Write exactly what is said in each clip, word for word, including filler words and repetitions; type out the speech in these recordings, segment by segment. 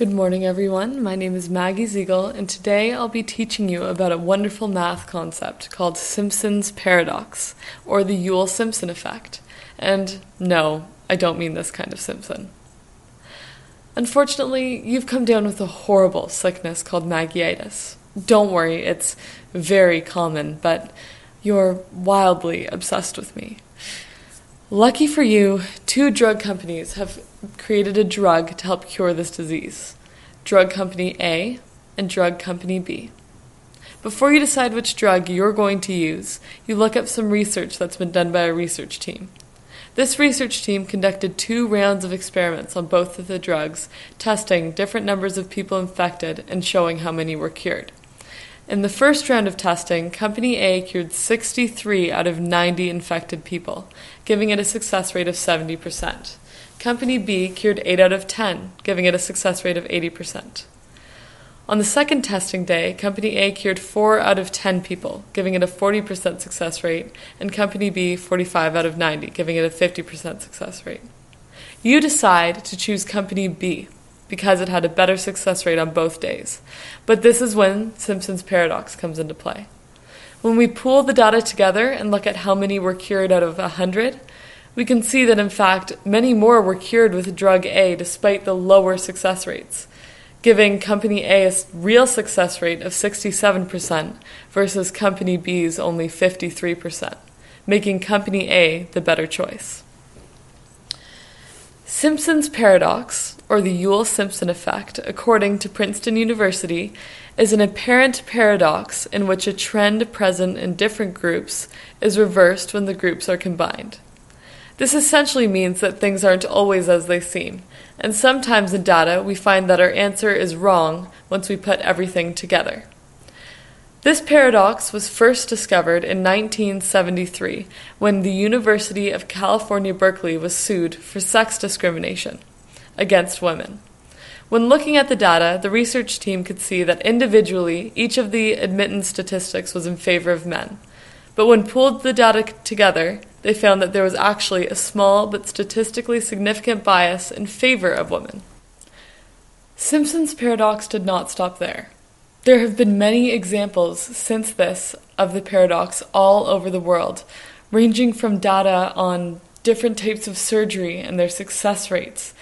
Good morning, everyone. My name is Maggie Ziegel, and today I'll be teaching you about a wonderful math concept called Simpson's Paradox, or the Yule-Simpson Effect. And no, I don't mean this kind of Simpson. Unfortunately, you've come down with a horrible sickness called Maggieitis. Don't worry, it's very common, but you're wildly obsessed with me. Lucky for you, two drug companies have created a drug to help cure this disease. Drug company A and drug company B. Before you decide which drug you're going to use, you look up some research that's been done by a research team. This research team conducted two rounds of experiments on both of the drugs, testing different numbers of people infected and showing how many were cured. In the first round of testing, Company A cured sixty-three out of ninety infected people, giving it a success rate of seventy percent. Company B cured eight out of ten, giving it a success rate of eighty percent. On the second testing day, Company A cured four out of ten people, giving it a forty percent success rate, and Company B forty-five out of ninety, giving it a fifty percent success rate. You decide to choose Company B, because it had a better success rate on both days. But this is when Simpson's paradox comes into play. When we pool the data together and look at how many were cured out of one hundred, we can see that in fact many more were cured with drug A despite the lower success rates, giving Company A a real success rate of sixty-seven percent versus Company B's only fifty-three percent, making Company A the better choice. Simpson's paradox, or the Yule-Simpson effect, according to Princeton University, is an apparent paradox in which a trend present in different groups is reversed when the groups are combined. This essentially means that things aren't always as they seem, and sometimes in data we find that our answer is wrong once we put everything together. This paradox was first discovered in nineteen seventy-three, when the University of California, Berkeley was sued for sex discrimination against women. When looking at the data, the research team could see that individually, each of the admittance statistics was in favor of men. But when pooled the data together, they found that there was actually a small but statistically significant bias in favor of women. Simpson's paradox did not stop there. There have been many examples since this of the paradox all over the world, ranging from data on different types of surgery and their success rates,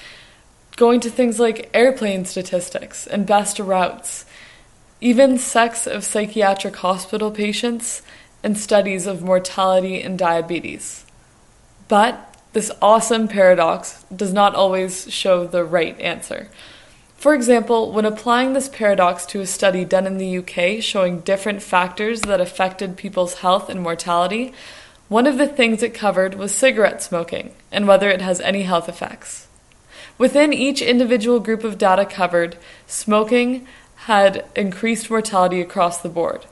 going to things like airplane statistics and best routes, even sex of psychiatric hospital patients, and studies of mortality and diabetes. But this awesome paradox does not always show the right answer. For example, when applying this paradox to a study done in the U K showing different factors that affected people's health and mortality, one of the things it covered was cigarette smoking and whether it has any health effects. Within each individual group of data covered, smoking had increased mortality across the board.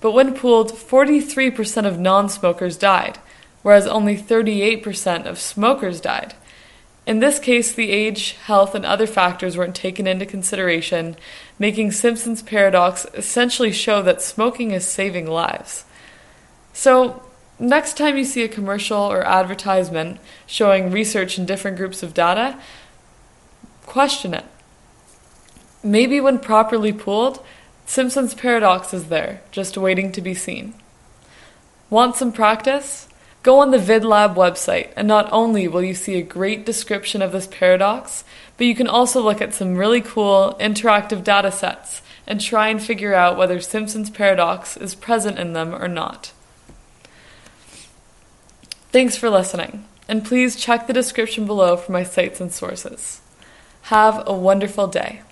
But when pooled, forty-three percent of non-smokers died, whereas only thirty-eight percent of smokers died. In this case, the age, health, and other factors weren't taken into consideration, making Simpson's paradox essentially show that smoking is saving lives. So, next time you see a commercial or advertisement showing research in different groups of data, question it. Maybe when properly pooled, Simpson's paradox is there, just waiting to be seen. Want some practice? Go on the VidLab website, and not only will you see a great description of this paradox, but you can also look at some really cool interactive data sets and try and figure out whether Simpson's paradox is present in them or not. Thanks for listening, and please check the description below for my sites and sources. Have a wonderful day.